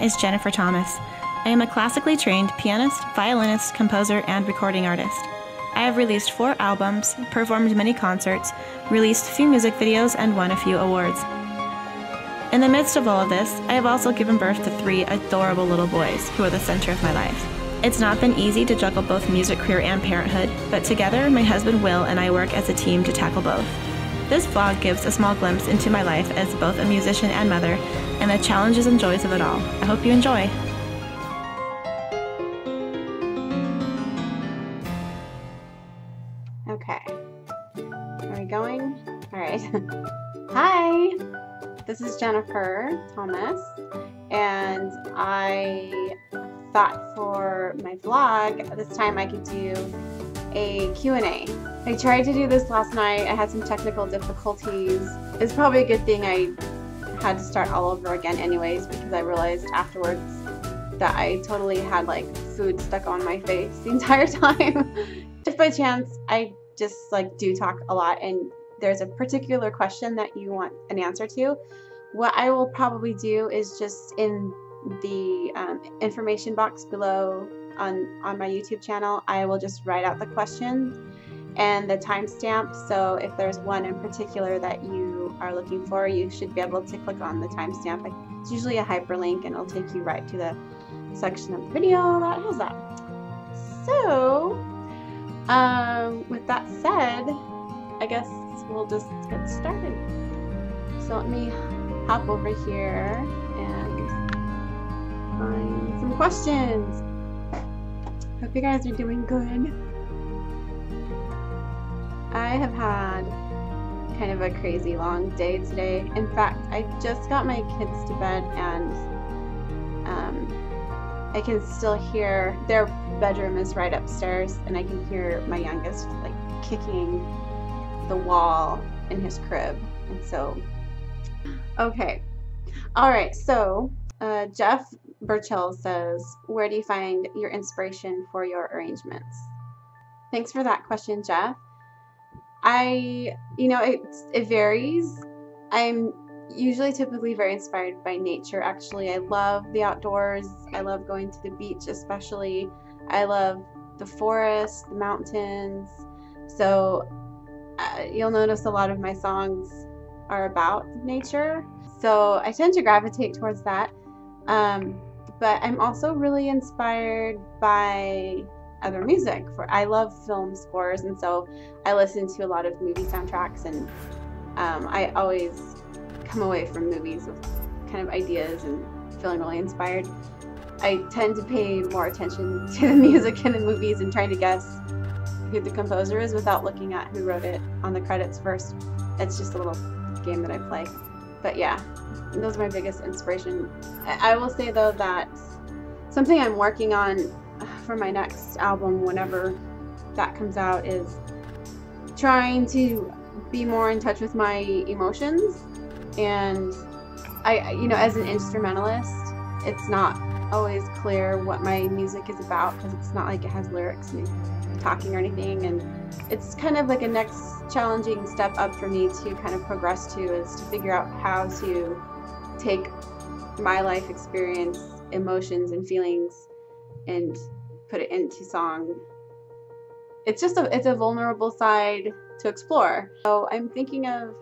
is Jennifer Thomas. I am a classically trained pianist, violinist, composer, and recording artist. I have released 4 albums, performed many concerts, released a few music videos, and won a few awards. In the midst of all of this, I have also given birth to 3 adorable little boys who are the center of my life. It's not been easy to juggle both music career and parenthood, but together, my husband Will and I work as a team to tackle both. This vlog gives a small glimpse into my life as both a musician and mother, and the challenges and joys of it all. I hope you enjoy. Okay, are we going? All right. Hi, this is Jennifer Thomas, and I thought for my vlog this time I could do a Q&A. I tried to do this last night. I had some technical difficulties. It's probably a good thing I had to start all over again anyways, because I realized afterwards that I totally had like food stuck on my face the entire time. If by chance, I just like do talk a lot and there's a particular question that you want an answer to, what I will probably do is just in the information box below on my YouTube channel, I will just write out the question and the timestamp. So if there's one in particular that you are looking for, you should be able to click on the timestamp. It's usually a hyperlink and it'll take you right to the section of the video that has that. So with that said, I guess we'll just get started. So let me hop over here and find some questions. Hope you guys are doing good. I have had kind of a crazy long day today. In fact, I just got my kids to bed and I can still hear, their bedroom is right upstairs, and I can hear my youngest like kicking the wall in his crib. And so, okay. All right, so Jeff Burchell says, where do you find your inspiration for your arrangements? Thanks for that question, Jeff. You know, it varies. I'm usually typically very inspired by nature, actually. I love the outdoors. I love going to the beach, especially. I love the forest, the mountains. So you'll notice a lot of my songs are about nature. So I tend to gravitate towards that. But I'm also really inspired by other music. I love film scores, and so I listen to a lot of movie soundtracks, and I always come away from movies with kind of ideas and feeling really inspired. I tend to pay more attention to the music in the movies and try to guess who the composer is without looking at who wrote it on the credits first. It's just a little game that I play. But yeah, those are my biggest inspiration. I will say though that something I'm working on for my next album, whenever that comes out, is trying to be more in touch with my emotions. And I, you know, as an instrumentalist, it's not always clear what my music is about, because it's not like it has lyrics and talking or anything. And it's kind of like a next challenging step up for me to kind of progress to, is to figure out how to take my life experience, emotions and feelings, and put it into song. It's just a, it's a vulnerable side to explore. So I'm thinking of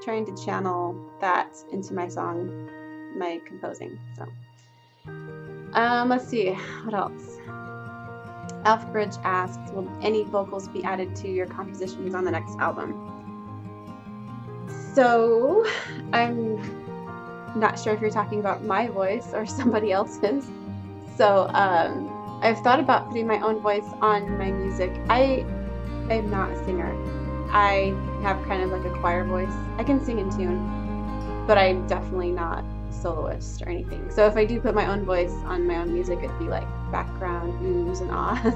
trying to channel that into my song, my composing. So let's see, what else? Alfred asks, will any vocals be added to your compositions on the next album? So I'm not sure if you're talking about my voice or somebody else's. So I've thought about putting my own voice on my music. I am not a singer. I have kind of like a choir voice. I can sing in tune, but I'm definitely not a soloist or anything. So if I do put my own voice on my own music, it'd be like background oohs and ahs.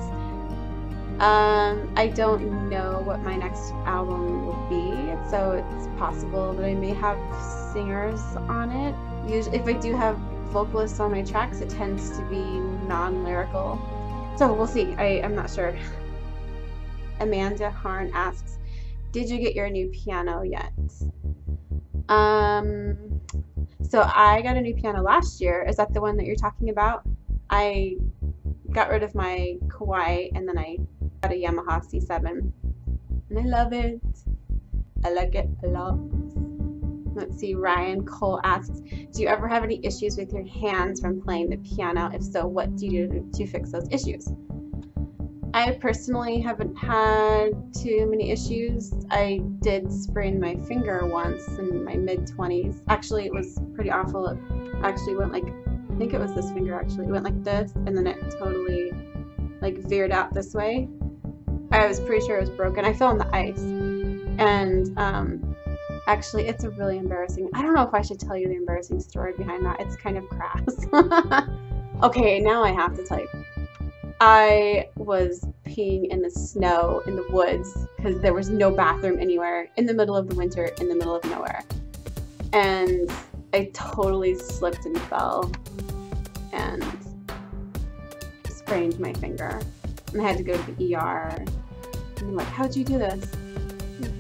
I don't know what my next album will be, so it's possible that I may have singers on it. Usually, if I do have vocalists on my tracks, it tends to be non-lyrical. So we'll see. I'm not sure. Amanda Harn asks, Did you get your new piano yet? So I got a new piano last year. Is that the one that you're talking about? I got rid of my Kawai and then I got a Yamaha C7. And I love it. I like it a lot. Let's see, Ryan Cole asks, do you ever have any issues with your hands from playing the piano? If so, what do you do to fix those issues? I personally haven't had too many issues. I did sprain my finger once in my mid-20s. Actually, it was pretty awful. It actually went like, I think it was this finger actually. It went like this, and then it totally like veered out this way. I was pretty sure it was broken. I fell on the ice. And actually, it's a really embarrassing, I don't know if I should tell you the embarrassing story behind that. It's kind of crass. Okay, now I have to tell you. I was peeing in the snow in the woods because there was no bathroom anywhere in the middle of the winter in the middle of nowhere. And I totally slipped and fell and sprained my finger. And I had to go to the ER. And I'm like, how'd you do this?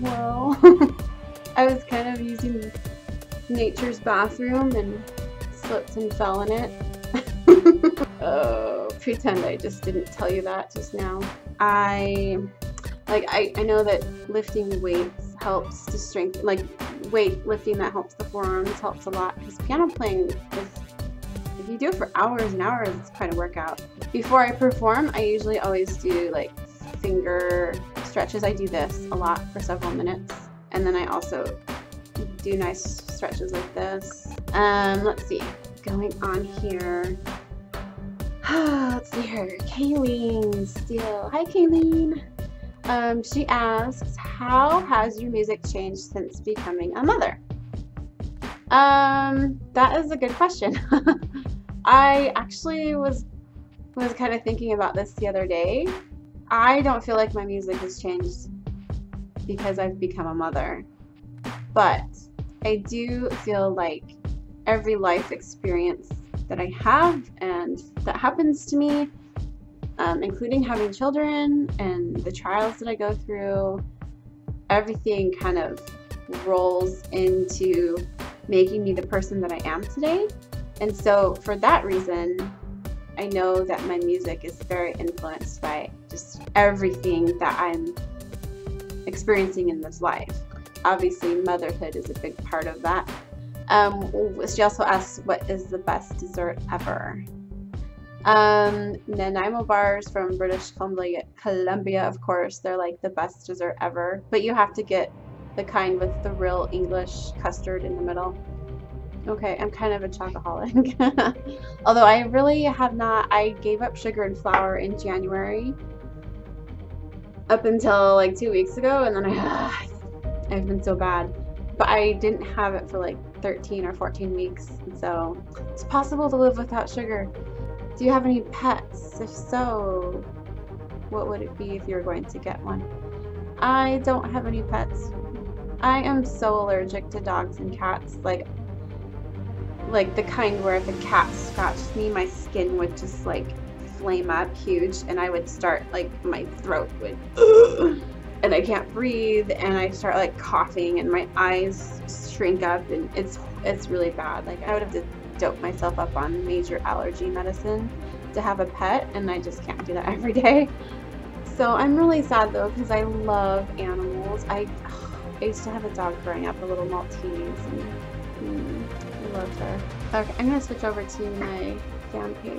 Well, I was kind of using nature's bathroom and slipped and fell in it. Oh. Pretend I just didn't tell you that just now. I know that lifting weights helps to strengthen, like weight lifting that helps the forearms, helps a lot, because piano playing is, if you do it for hours and hours, it's quite a workout. Before I perform, I usually always do like finger stretches. I do this a lot for several minutes, and then I also do nice stretches like this. Let's see, going on here. Let's see here. Kayleen Steele. Hi, Kayleen. She asks, how has your music changed since becoming a mother? That is a good question. I actually was kind of thinking about this the other day. I don't feel like my music has changed because I've become a mother, but I do feel like every life experience that I have and that happens to me, including having children and the trials that I go through, everything kind of rolls into making me the person that I am today. And so for that reason, I know that my music is very influenced by just everything that I'm experiencing in this life. Obviously, motherhood is a big part of that. She also asks, what is the best dessert ever? Nanaimo bars from British Columbia, of course, they're like the best dessert ever, but you have to get the kind with the real English custard in the middle. Okay, I'm kind of a chocoholic. Although I really have not, I gave up sugar and flour in January up until like 2 weeks ago, and then I've been so bad. But I didn't have it for like 13 or 14 weeks, and so it's possible to live without sugar. Do you have any pets? If so, what would it be if you were going to get one? I don't have any pets. I am so allergic to dogs and cats, like the kind where if a cat scratched me, my skin would just like flame up huge, and I would start like, my throat would and I can't breathe, and I start like coughing, and my eyes shrink up, and it's really bad. Like I would have to dope myself up on major allergy medicine to have a pet, and I just can't do that every day. So I'm really sad though, because I love animals. I used to have a dog growing up, a little Maltese, and I loved her. Okay, I'm gonna switch over to my fan page.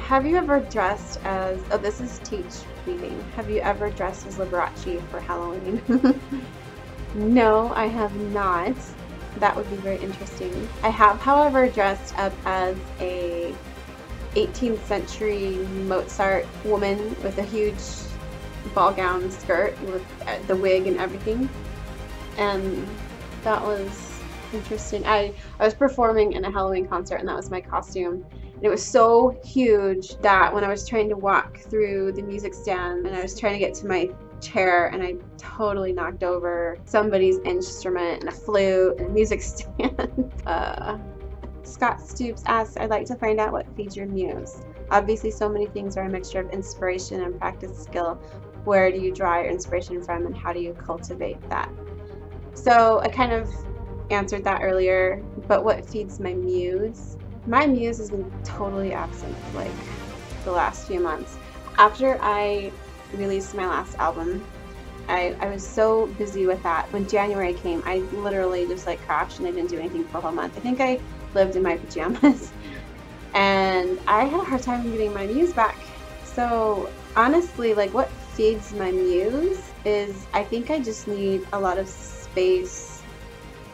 Have you ever dressed as, oh, this is Teach reading. Have you ever dressed as Liberace for Halloween? No, I have not. That would be very interesting. I have, however, dressed up as a 18th century Mozart woman with a huge ball gown skirt with the wig and everything. And that was interesting. I was performing in a Halloween concert, and that was my costume. It was so huge that when I was trying to walk through the music stand and I was trying to get to my chair, and I totally knocked over somebody's instrument and a flute and a music stand. Scott Stoops asks, I'd like to find out what feeds your muse. Obviously so many things are a mixture of inspiration and practice skill. where do you draw your inspiration from and how do you cultivate that? So I kind of answered that earlier, but what feeds my muse? My muse has been totally absent like the last few months. After I released my last album, I was so busy with that. When January came, I literally just like crashed and I didn't do anything for a whole month. I think I lived in my pajamas and I had a hard time getting my muse back. So honestly, like what feeds my muse is I think I just need a lot of space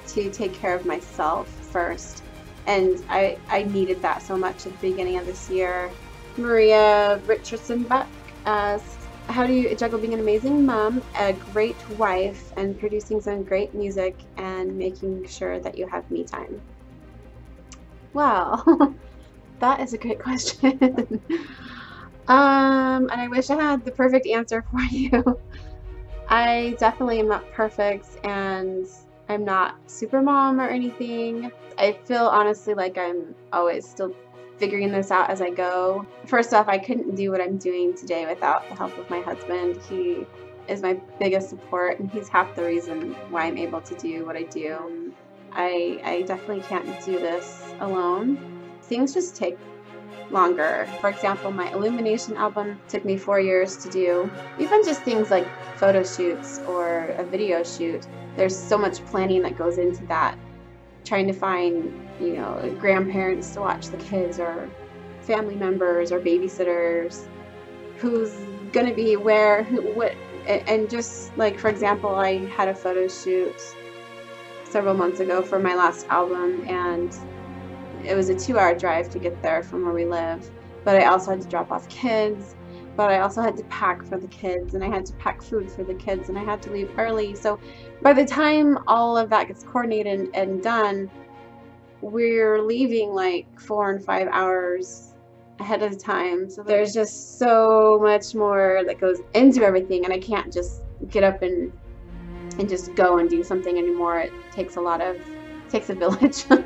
to take care of myself first. And I needed that so much at the beginning of this year. Maria Richardson-Buck asks, how do you juggle being an amazing mom, a great wife, and producing some great music and making sure that you have me time? Well, that is a great question. And I wish I had the perfect answer for you. I definitely am not perfect and I'm not super mom or anything. I feel honestly like I'm always still figuring this out as I go. First off, I couldn't do what I'm doing today without the help of my husband. He is my biggest support and he's half the reason why I'm able to do what I do. I definitely can't do this alone. Things just take longer. For example, my Illumination album took me 4 years to do. Even just things like photo shoots or a video shoot, there's so much planning that goes into that. Trying to find, you know, grandparents to watch the kids or family members or babysitters, who's gonna be where, who, what, and just like, for example, I had a photo shoot several months ago for my last album and it was a 2-hour drive to get there from where we live, but I also had to drop off kids, but I also had to pack for the kids and I had to pack food for the kids and I had to leave early. So by the time all of that gets coordinated and done, we're leaving like 4 and 5 hours ahead of time. So there's just so much more that goes into everything and I can't just get up and just go and do something anymore. It takes a lot of, it takes a village to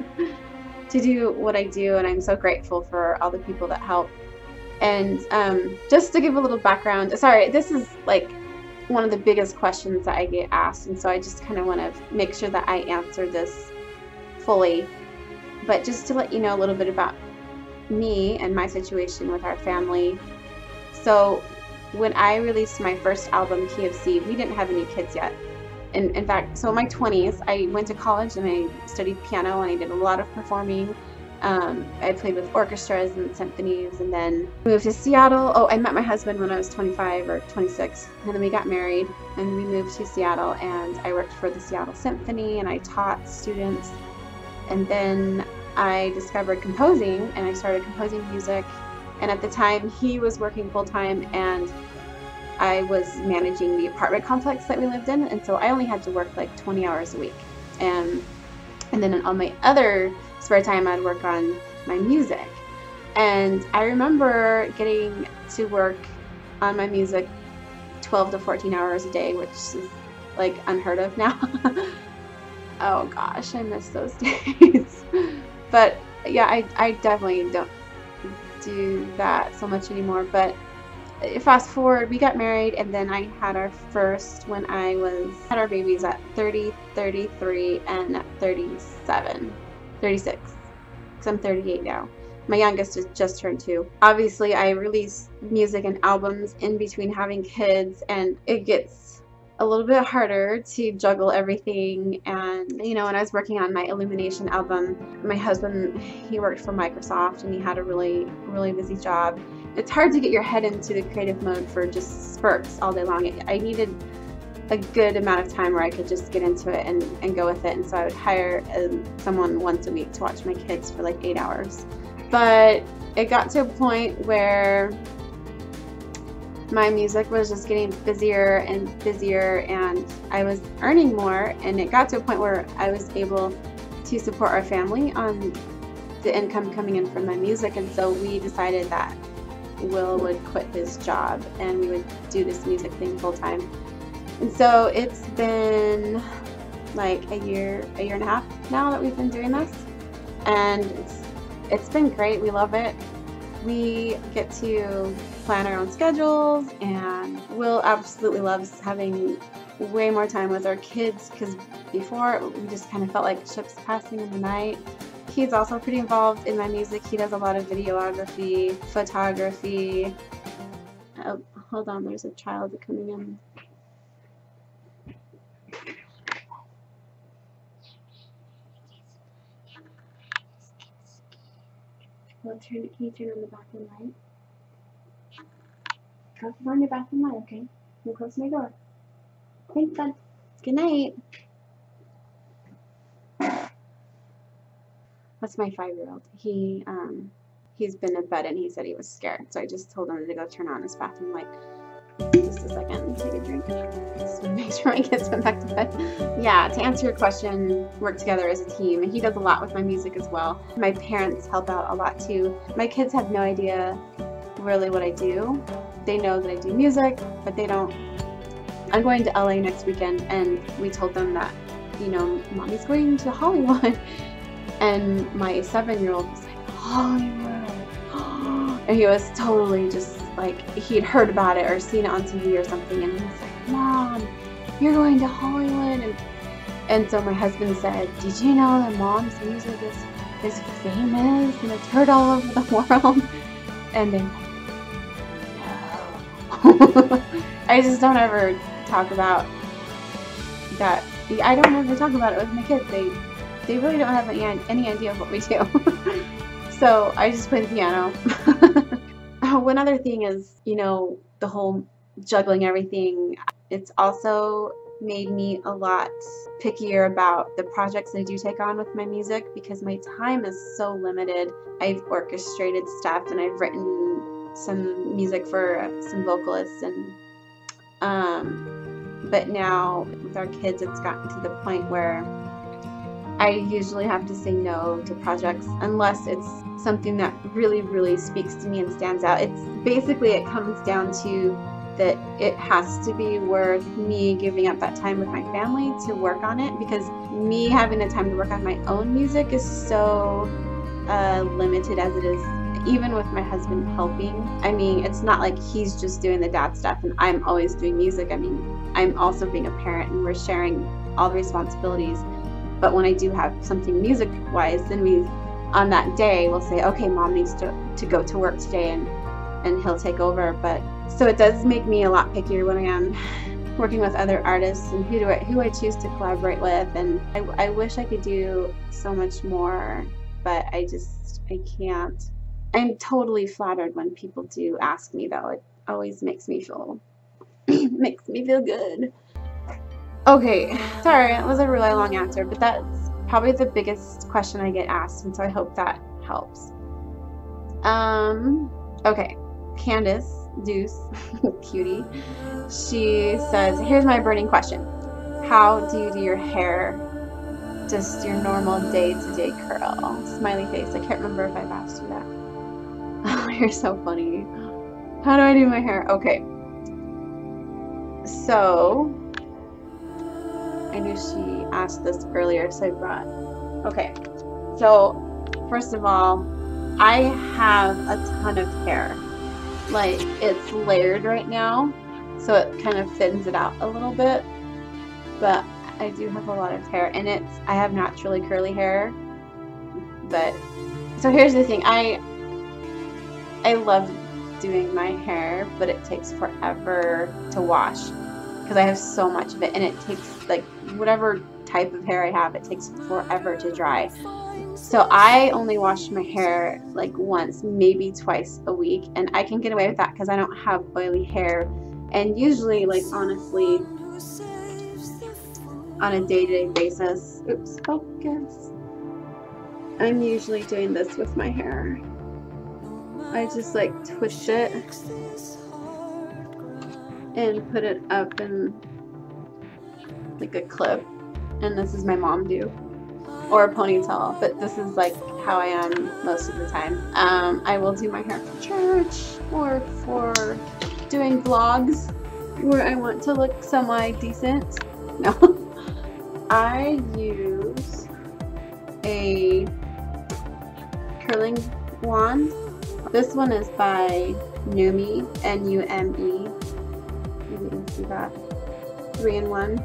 do what I do, and I'm so grateful for all the people that help. And just to give a little background, sorry, this is like one of the biggest questions that I get asked, and so I just kind of want to make sure that I answer this fully. But just to let you know a little bit about me and my situation with our family. So when I released my first album, TFC, we didn't have any kids yet. And in fact, so in my 20s, I went to college and I studied piano and I did a lot of performing. I played with orchestras and symphonies and then moved to Seattle. Oh, I met my husband when I was 25 or 26 and then we got married and we moved to Seattle and I worked for the Seattle Symphony and I taught students. And then I discovered composing and I started composing music, and at the time he was working full-time and I was managing the apartment complex that we lived in, and so I only had to work like 20 hours a week. And then on my other spare time I'd work on my music. And I remember getting to work on my music 12 to 14 hours a day, which is like unheard of now. Oh gosh, I miss those days. But yeah, I definitely don't do that so much anymore. But fast forward, we got married and then I had our first when I was, had our babies at 30, 33, and at 37, 36, because I'm 38 now. My youngest just turned 2. Obviously, I release music and albums in between having kids, and it gets a little bit harder to juggle everything. And you know, when I was working on my Illumination album, my husband, he worked for Microsoft and he had a really busy job. It's hard to get your head into the creative mode for just spurts all day long. I needed a good amount of time where I could just get into it and go with it, and so I would hire someone once a week to watch my kids for like 8 hours. But it got to a point where my music was just getting busier and busier and I was earning more, and it got to a point where I was able to support our family on the income coming in from my music, and so we decided that Will would quit his job and we would do this music thing full time. And so it's been like a year and a half now that we've been doing this, and it's been great. We love it. We get to plan our own schedules, and Will absolutely loves having way more time with our kids, because before we just kind of felt like ships passing in the night. He's also pretty involved in my music. He does a lot of videography, photography. Oh, hold on, there's a child coming in. Well, can you turn on the bathroom light? I'll turn on your bathroom light, okay? I'm close to my door. Thanks, bud. Good night. That's my 5-year-old. He's been in bed and he said he was scared, so I just told him to go turn on his bathroom light. Just a second, take a drink. Just make sure my kids went back to bed. Yeah, to answer your question, work together as a team. He does a lot with my music as well. My parents help out a lot too. My kids have no idea really what I do. They know that I do music, but they don't. I'm going to LA next weekend, and we told them that, you know, mommy's going to Hollywood. And my 7-year-old was like, Hollywood. And he was totally just like, he'd heard about it or seen it on TV or something. And he was like, Mom, you're going to Hollywood. And so my husband said, did you know that Mom's music is famous and it's heard all over the world? And then, no. I just don't ever talk about that. I don't ever talk about it with my kids. They really don't have any idea of what we do. So I just play the piano. One other thing is, you know, the whole juggling everything. It's also made me a lot pickier about the projects I do take on with my music, because my time is so limited. I've orchestrated stuff, and I've written some music for some vocalists, and but now with our kids, it's gotten to the point where I usually have to say no to projects unless it's something that really, really speaks to me and stands out. It's basically, it comes down to that it has to be worth me giving up that time with my family to work on it, because me having the time to work on my own music is so limited as it is, even with my husband helping. I mean, it's not like he's just doing the dad stuff and I'm always doing music. I mean, I'm also being a parent, and we're sharing all the responsibilities. But when I do have something music-wise, then we, on that day, we'll say, okay, Mom needs to go to work today, and he'll take over. But so it does make me a lot pickier when I am working with other artists and who I choose to collaborate with. And I wish I could do so much more, but I can't. I'm totally flattered when people do ask me, though. It always makes me feel good. Okay, sorry, it was a really long answer, but that's probably the biggest question I get asked, and so I hope that helps. Okay, Candace Deuce, cutie, she says, here's my burning question. How do you do your hair, just your normal day-to-day curl? Smiley face, I can't remember if I've asked you that. Oh, you're so funny. How do I do my hair? Okay. So... I knew she asked this earlier, so I brought. Okay, so first of all, I have a ton of hair. Like, it's layered right now, so it kind of thins it out a little bit. But I do have a lot of hair, and I have naturally curly hair. But so here's the thing: I love doing my hair, but it takes forever to wash, because I have so much of it, and it takes, like, whatever type of hair I have, it takes forever to dry. So I only wash my hair like once, maybe twice a week, and I can get away with that because I don't have oily hair. And usually, like, honestly, on a day-to-day basis, oops, focus, I'm usually doing this with my hair. I just, like, twist it and put it up in like a clip, and this is my mom do, or a ponytail, but this is like how I am most of the time. I will do my hair for church or for doing vlogs where I want to look semi-decent. No, I use a curling wand This one is by Nume, N-U-M-E. You can see that. 3-in-1.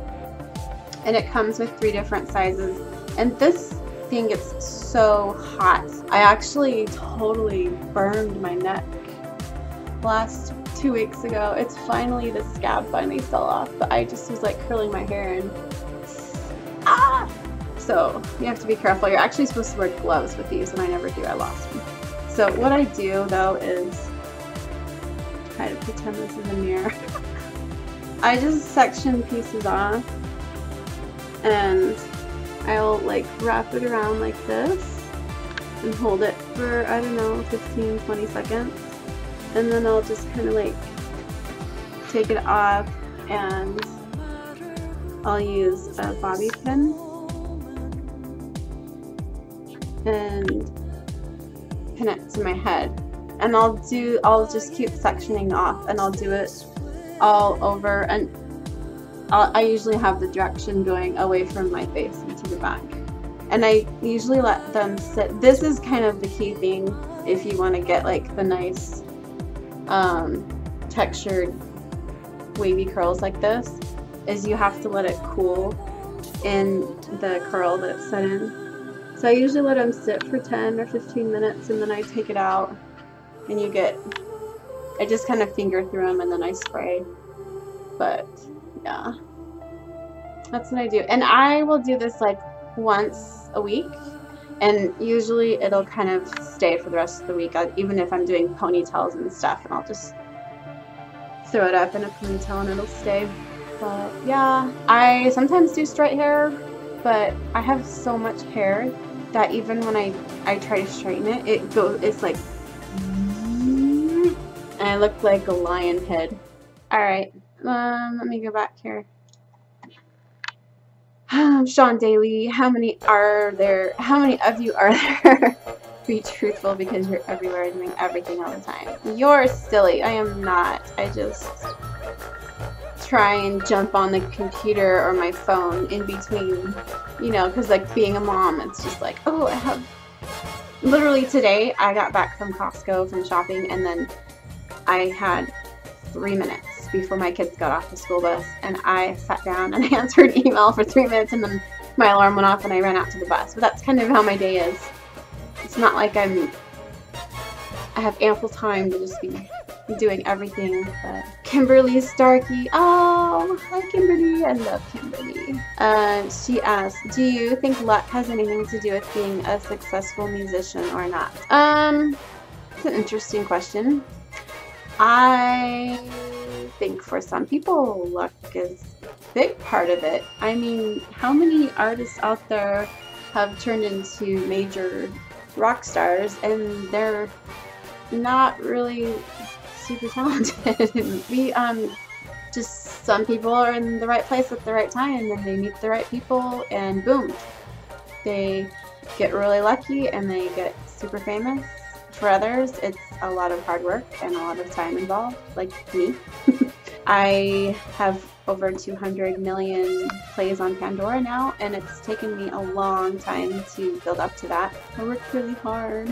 And it comes with 3 different sizes. And this thing gets so hot. I actually totally burned my neck last 2 weeks ago. It's finally, the scab finally fell off, but I just was like curling my hair and ah! So you have to be careful. You're actually supposed to wear gloves with these, and I never do. I lost them. So what I do though is try to pretend this is a mirror. I just section pieces off and I'll like wrap it around like this and hold it for, I don't know, 15, 20 seconds. And then I'll just kind of like take it off, and I'll use a bobby pin and pin it to my head. And I'll just keep sectioning off, and I'll do it all over, and I usually have the direction going away from my face into the back. And I usually let them sit. This is kind of the key thing if you want to get like the nice textured wavy curls like this, is you have to let it cool in the curl that it's set in. So I usually let them sit for 10 or 15 minutes, and then I take it out, and you get, I just kind of finger through them and then I spray. But yeah, that's what I do. And I will do this like once a week, and usually it'll kind of stay for the rest of the week, even if I'm doing ponytails and stuff, and I'll just throw it up in a ponytail and it'll stay. But yeah, I sometimes do straight hair, but I have so much hair that even when I try to straighten it, it's like, and I look like a lion head. All right, let me go back here. Sean Daly, how many of you are there? Be truthful, because you're everywhere and doing everything all the time. You're silly. I am not. I just try and jump on the computer or my phone in between, you know, because like being a mom, it's just like, oh, I have, literally today I got back from Costco from shopping, and then I had 3 minutes before my kids got off the school bus, and I sat down and answered email for 3 minutes, and then my alarm went off and I ran out to the bus. But that's kind of how my day is. It's not like I have ample time to just be doing everything. But Kimberly Starkey, oh, hi Kimberly, I love Kimberly. She asked, do you think luck has anything to do with being a successful musician or not? It's an interesting question. I think for some people luck is a big part of it. I mean, how many artists out there have turned into major rock stars and they're not really super talented? Just some people are in the right place at the right time, and they meet the right people, and boom, they get really lucky and they get super famous. For others, it's a lot of hard work and a lot of time involved, like me. I have over 200 million plays on Pandora now, and it's taken me a long time to build up to that. I worked really hard.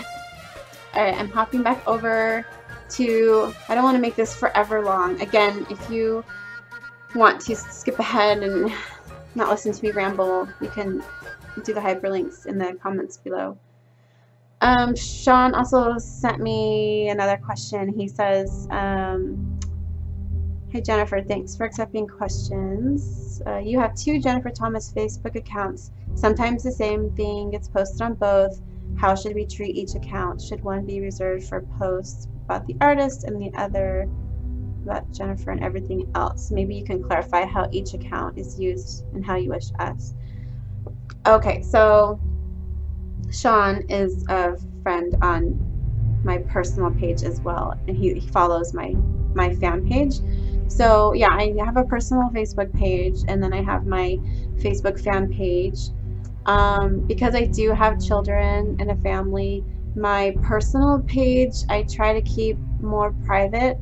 Alright, I'm hopping back over to, I don't want to make this forever long. Again, if you want to skip ahead and not listen to me ramble, you can do the hyperlinks in the comments below. Sean also sent me another question. He says, hey Jennifer, thanks for accepting questions. You have 2 Jennifer Thomas Facebook accounts. Sometimes the same thing gets posted on both. How should we treat each account? Should one be reserved for posts about the artist and the other about Jennifer and everything else? Maybe you can clarify how each account is used and how you wish us. Okay, so Sean is a friend on my personal page as well, and he follows my fan page. So yeah, I have a personal Facebook page, and then I have my Facebook fan page. Because I do have children and a family, my personal page I try to keep more private.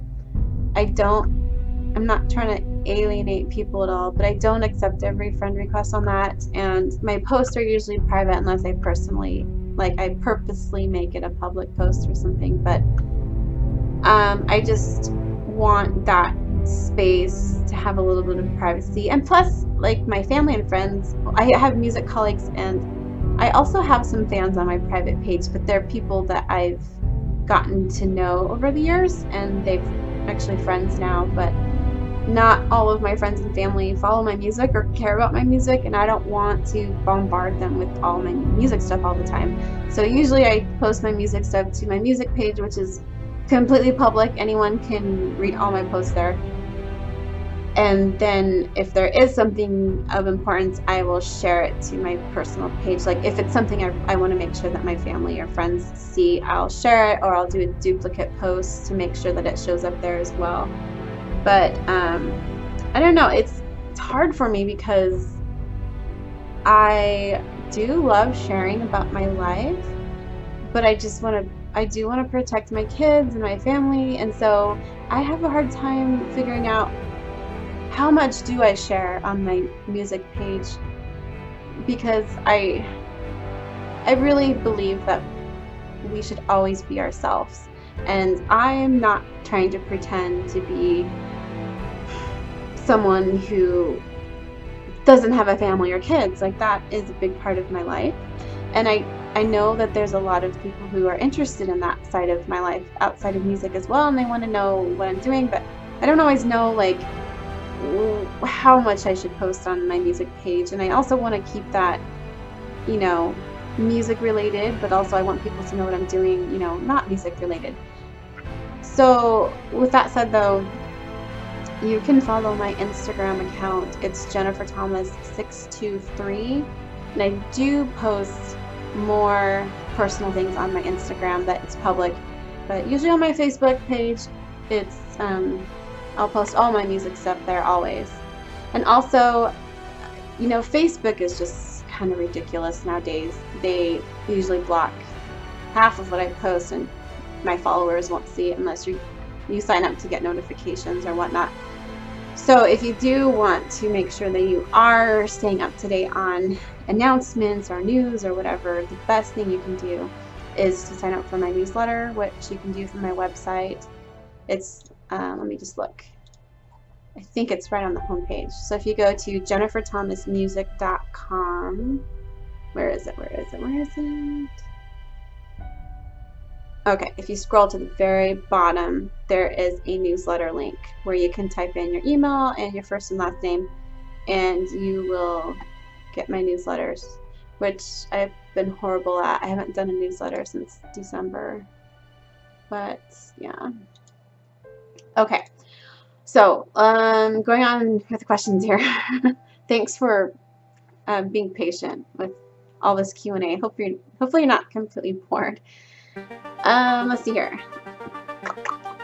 I'm not trying to alienate people at all, but I don't accept every friend request on that, and my posts are usually private unless I personally, like, I purposely make it a public post or something. But I just want that space to have a little bit of privacy. And plus, like, my family and friends, I have music colleagues, and I also have some fans on my private page, but they're people that I've gotten to know over the years, and they've actually friends now, but not all of my friends and family follow my music or care about my music, and I don't want to bombard them with all my music stuff all the time. So usually I post my music stuff to my music page, which is completely public. Anyone can read all my posts there. And then if there is something of importance, I will share it to my personal page. Like if it's something I want to make sure that my family or friends see, I'll share it, or I'll do a duplicate post to make sure that it shows up there as well. But I don't know, it's hard for me because I do love sharing about my life, but I do want to protect my kids and my family, and so I have a hard time figuring out how much do I share on my music page, because I really believe that we should always be ourselves, and I am not trying to pretend to be someone who doesn't have a family or kids. Like, that is a big part of my life, and I know that there's a lot of people who are interested in that side of my life outside of music as well, and they want to know what I'm doing, but I don't always know, like, how much I should post on my music page. And I also want to keep that, you know, music related, but also I want people to know what I'm doing, you know, not music related. So with that said though, you can follow my Instagram account. It's jenniferthomas623, and I do post more personal things on my Instagram that it's public, but usually on my Facebook page, it's I'll post all my music stuff there always. And also, you know, Facebook is just kind of ridiculous nowadays. They usually block half of what I post, and my followers won't see it unless you sign up to get notifications or whatnot. So if you do want to make sure that you are staying up to date on announcements or news or whatever, the best thing you can do is to sign up for my newsletter, which you can do from my website. It's let me just look. I think it's right on the homepage. So if you go to jenniferthomasmusic.com, where is it? Okay, if you scroll to the very bottom, there is a newsletter link where you can type in your email and your first and last name, and you will get my newsletters, which I've been horrible at. I haven't done a newsletter since December, but yeah. Okay, so going on with the questions here. Thanks for being patient with all this Q&A. Hopefully you're not completely bored. Let's see here.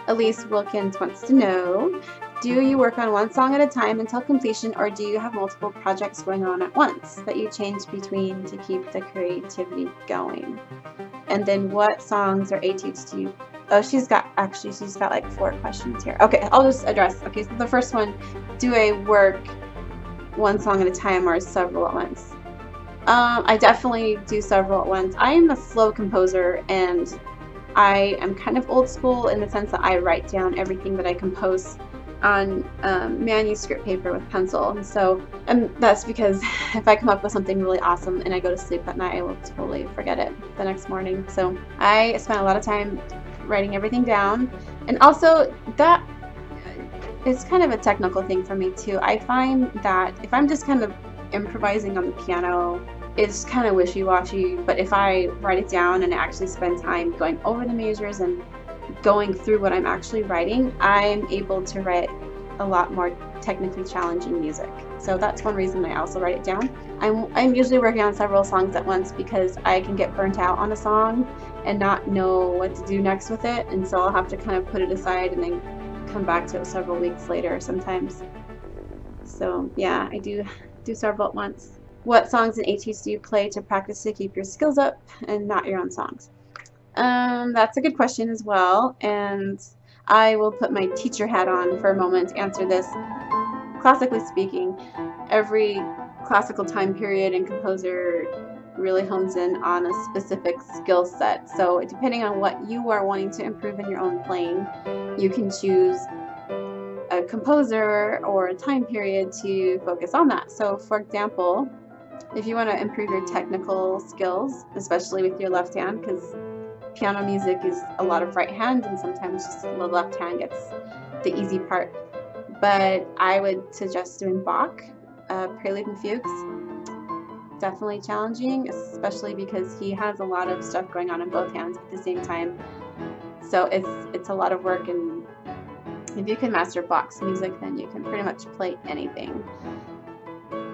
Elise Wilkins wants to know, do you work on one song at a time until completion, or do you have multiple projects going on at once that you change between to keep the creativity going? And then what songs or etudes do you... Oh, she's got like 4 questions here. Okay, I'll just address. Okay, so the first one, do I work one song at a time or several at once? I definitely do several at once. I am a slow composer, and I am kind of old school in the sense that I write down everything that I compose on manuscript paper with pencil. And so, and that's because if I come up with something really awesome and I go to sleep that night, I will totally forget it the next morning. So I spend a lot of time writing everything down. And also, that is kind of a technical thing for me too. I find that if I'm just kind of improvising on the piano, it's kind of wishy-washy, but if I write it down and actually spend time going over the measures and going through what I'm actually writing, I'm able to write a lot more technically challenging music. So that's one reason I also write it down. I'm usually working on several songs at once because I can get burnt out on a song and not know what to do next with it, and so I'll have to kind of put it aside and then come back to it several weeks later sometimes. So yeah, I do several at once. What songs and etudes do you play to practice to keep your skills up and not your own songs? That's a good question as well, and I will put my teacher hat on for a moment to answer this. Classically speaking, every classical time period and composer really hones in on a specific skill set. So depending on what you are wanting to improve in your own playing, you can choose a composer or a time period to focus on that. So for example, if you want to improve your technical skills, especially with your left hand, because piano music is a lot of right hand and sometimes just the left hand gets the easy part. But I would suggest doing Bach, Prelude and Fugues. Definitely challenging, especially because he has a lot of stuff going on in both hands at the same time. So it's a lot of work, and if you can master Bach's music, then you can pretty much play anything.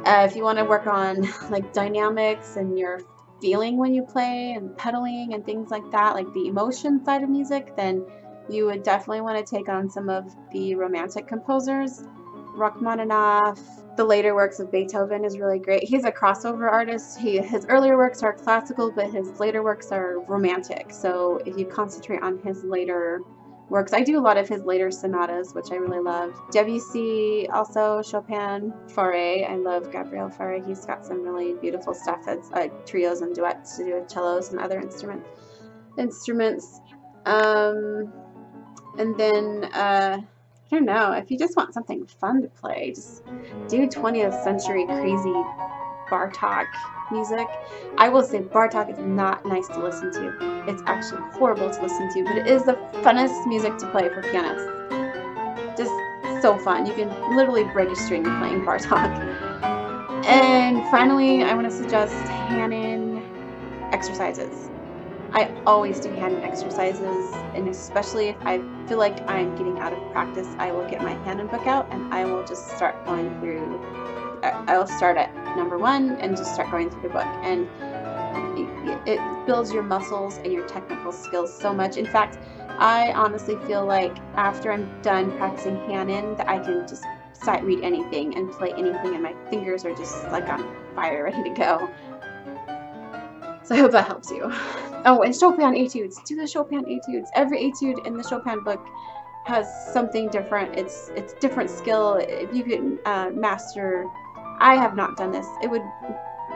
If you want to work on like dynamics and your feeling when you play and pedaling and things like that, like the emotion side of music, then you would definitely want to take on some of the romantic composers. Rachmaninoff, the later works of Beethoven is really great. He's a crossover artist. His earlier works are classical, but his later works are romantic. So if you concentrate on his later works, I do a lot of his later sonatas, which I really love. Debussy, also Chopin, Fauré. I love Gabriel Fauré. He's got some really beautiful stuff that's like trios and duets to do with cellos and other instruments. And then, I don't know, if you just want something fun to play, just do 20th century crazy Bartok music. I will say Bartok is not nice to listen to. It's actually horrible to listen to, but it is the funnest music to play for pianists. Just so fun. You can literally break a string playing Bartok. And finally, I want to suggest Hanon exercises. I always do Hanon exercises, and especially if I feel like I'm getting out of practice, I will get my Hanon book out and I will just start going through. I'll start at number one and just start going through the book, and it builds your muscles and your technical skills so much. In fact, I honestly feel like after I'm done practicing Hanon, that I can just sight read anything and play anything, and my fingers are just like on fire, ready to go. So I hope that helps you. Oh, and Chopin etudes. Do the Chopin etudes. Every etude in the Chopin book has something different. It's different skill. If you can master, I have not done this. It would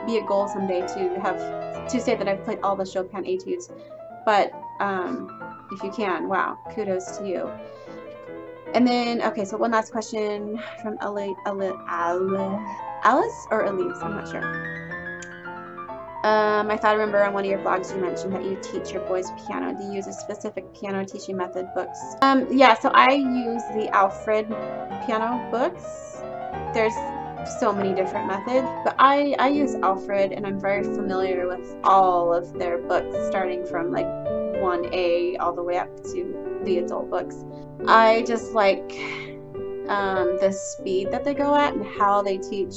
be a goal someday to say that I've played all the Chopin etudes. But if you can, wow, kudos to you. And then, okay, so one last question from Alice or Elise, I'm not sure. I thought I remember on one of your blogs you mentioned that you teach your boys piano. Do you use a specific piano teaching method books? Yeah, so I use the Alfred piano books. There's so many different methods, but I use Alfred, and I'm very familiar with all of their books, starting from like 1A all the way up to the adult books. I just like the speed that they go at and how they teach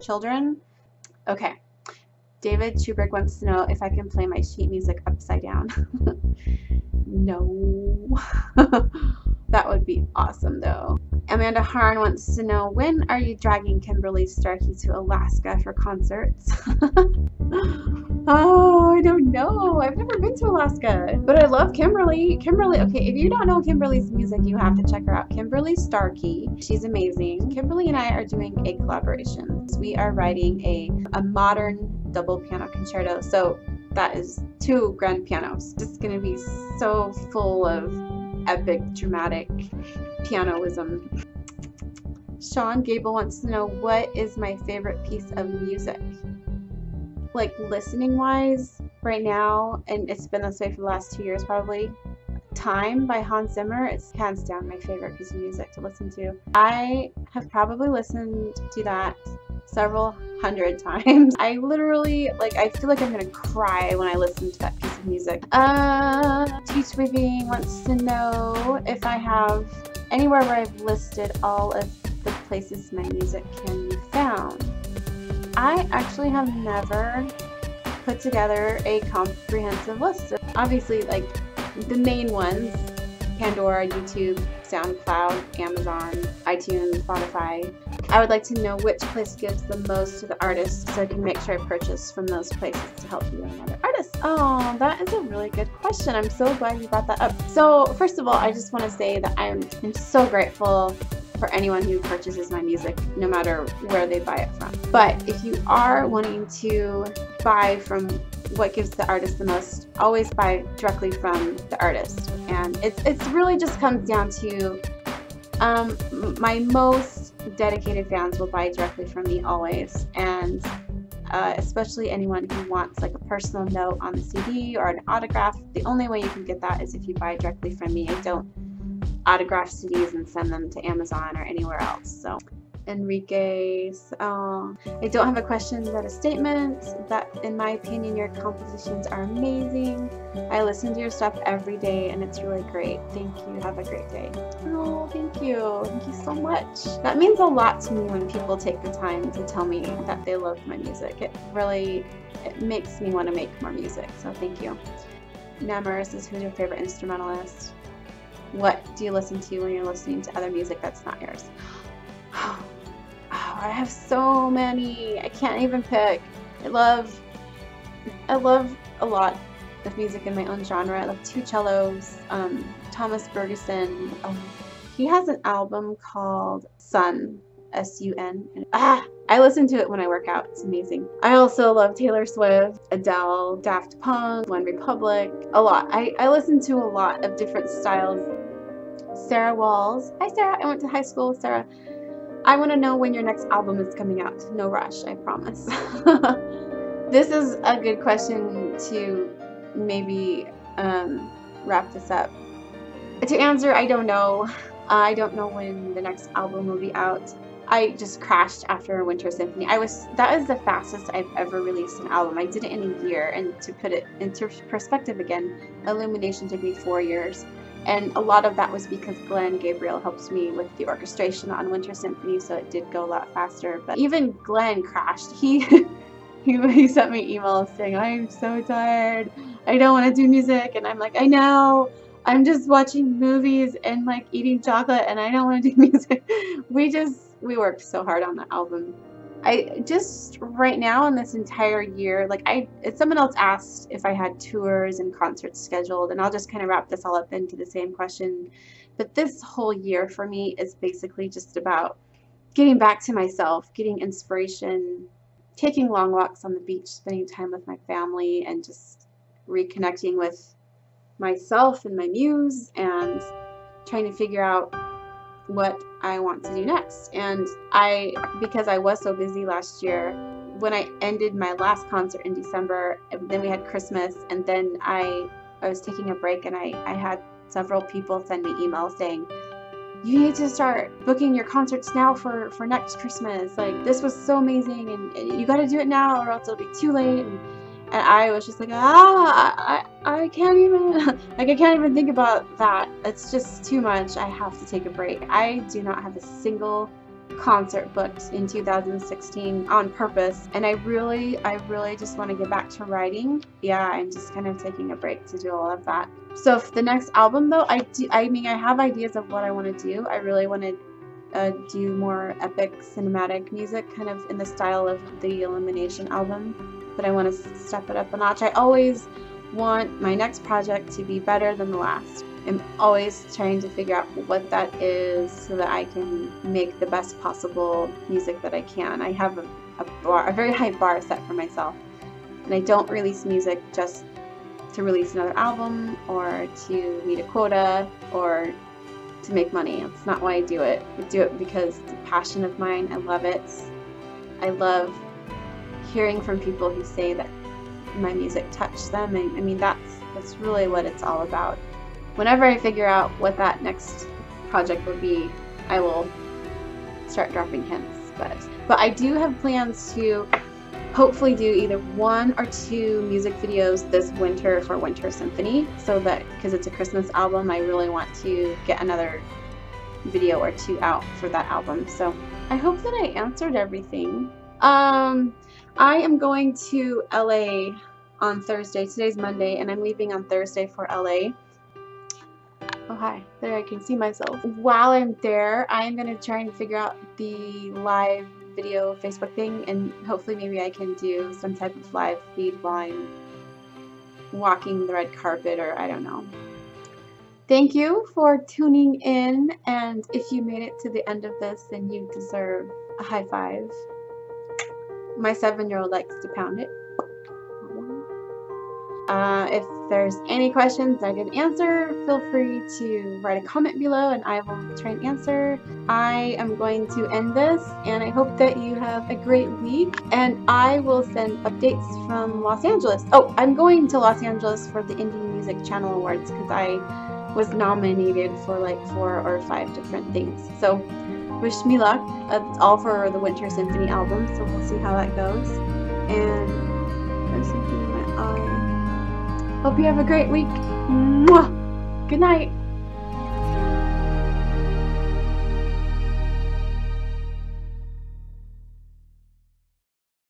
children. Okay. David Chubrick wants to know if I can play my sheet music upside down. No. That would be awesome, though. Amanda Harn wants to know, when are you dragging Kimberly Starkey to Alaska for concerts? Oh, I don't know. I've never been to Alaska, but I love Kimberly. Kimberly, okay, if you don't know Kimberly's music, you have to check her out. Kimberly Starkey, she's amazing. Kimberly and I are doing a collaboration. We are writing a modern double piano concerto. So that is 2 grand pianos. It's going to be so full of epic, dramatic pianoism. Sean Gable wants to know, what is my favorite piece of music? Like listening wise right now, and it's been this way for the last 2 years probably, Time by Hans Zimmer is hands down my favorite piece of music to listen to. I have probably listened to that several hundred times. I literally, like, I feel like I'm gonna cry when I listen to that piece of music. Teach Weaving wants to know if I have anywhere where I've listed all of the places my music can be found. I actually have never put together a comprehensive list. Obviously, like, the main ones, Pandora, YouTube, SoundCloud, Amazon, iTunes, Spotify. I would like to know which place gives the most to the artist so I can make sure I purchase from those places to help you and other artists. Oh, that is a really good question. I'm so glad you brought that up. So first of all, I just want to say that I'm so grateful for anyone who purchases my music, no matter where they buy it from. But if you are wanting to buy from what gives the artist the most, always buy directly from the artist. And it's really just comes down to my most dedicated fans will buy directly from me always, and especially anyone who wants like a personal note on the CD or an autograph. The only way you can get that is if you buy directly from me. I don't autograph CDs and send them to Amazon or anywhere else. So Enrique's, I don't have a question but a statement that, in my opinion, your compositions are amazing. I listen to your stuff every day and it's really great. Thank you. Have a great day. Oh, thank you. Thank you so much. That means a lot to me when people take the time to tell me that they love my music. It makes me want to make more music. So thank you. Namorous is, who's your favorite instrumentalist? What do you listen to when you're listening to other music that's not yours? I have so many. I can't even pick. I love a lot of music in my own genre. I love two cellos. Thomas Bergeson. He has an album called Sun, S-U-N. I listen to it when I work out. It's amazing. I also love Taylor Swift, Adele, Daft Punk, One Republic. A lot. I listen to a lot of different styles. Sarah Walls. Hi, Sarah. I went to high school with Sarah. I want to know when your next album is coming out. No rush, I promise. This is a good question to maybe wrap this up. To answer, I don't know. I don't know when the next album will be out. I just crashed after Winter Symphony. That is the fastest I've ever released an album. I did it in a year, and to put it into perspective again, Illumination took me 4 years. And a lot of that was because Glenn Gabriel helps me with the orchestration on Winter Symphony, so it did go a lot faster. But even Glenn crashed. He sent me emails saying, I'm so tired. I don't want to do music. And I'm like, I know. I'm just watching movies and like eating chocolate and I don't want to do music. We worked so hard on the album. I just right now in this entire year, like someone else asked if I had tours and concerts scheduled, and I'll just kind of wrap this all up into the same question. But this whole year for me is basically just about getting back to myself, getting inspiration, taking long walks on the beach, spending time with my family, and just reconnecting with myself and my muse and trying to figure out what I want to do next. And because I was so busy last year, when I ended my last concert in December, then we had Christmas, and then I was taking a break, and I had several people send me emails saying, you need to start booking your concerts now for next Christmas. Like, this was so amazing, and you got to do it now or else it'll be too late. And I was just like, I can't even, like, I can't even think about that. It's just too much. I have to take a break. I do not have a single concert booked in 2016 on purpose. And I really just want to get back to writing. Yeah, I'm just kind of taking a break to do all of that. So for the next album though, I have ideas of what I want to do. I really want to do more epic cinematic music, kind of in the style of the Illumination album. But I want to step it up a notch. I always want my next project to be better than the last. I'm always trying to figure out what that is so that I can make the best possible music that I can. I have a very high bar set for myself, and I don't release music just to release another album or to meet a quota or to make money. That's not why I do it. I do it because it's a passion of mine. I love it. I love hearing from people who say that my music touched them, and I mean that's really what it's all about. Whenever I figure out what that next project will be, I will start dropping hints. But I do have plans to hopefully do either 1 or 2 music videos this winter for Winter Symphony, so that because it's a Christmas album, I really want to get another video or 2 out for that album. So I hope that I answered everything. I am going to LA on Thursday. Today's Monday, and I'm leaving on Thursday for LA. Oh, hi. There, I can see myself. While I'm there, I'm going to try and figure out the live video Facebook thing, and hopefully maybe I can do some type of live feed while I'm walking the red carpet, or I don't know. Thank you for tuning in, and if you made it to the end of this, then you deserve a high five. My 7-year-old likes to pound it. If there's any questions I didn't answer, feel free to write a comment below and I will try and answer. I am going to end this, and I hope that you have a great week, and I will send updates from Los Angeles. Oh, I'm going to Los Angeles for the Indie Music Channel Awards because I was nominated for like 4 or 5 different things. So wish me luck. It's all for the Winter Symphony album, so we'll see how that goes. And there's something in my eye. Hope you have a great week. Mwah! Good night.